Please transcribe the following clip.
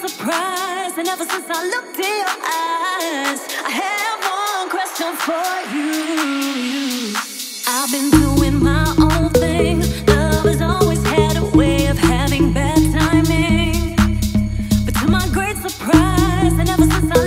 Surprise, and ever since I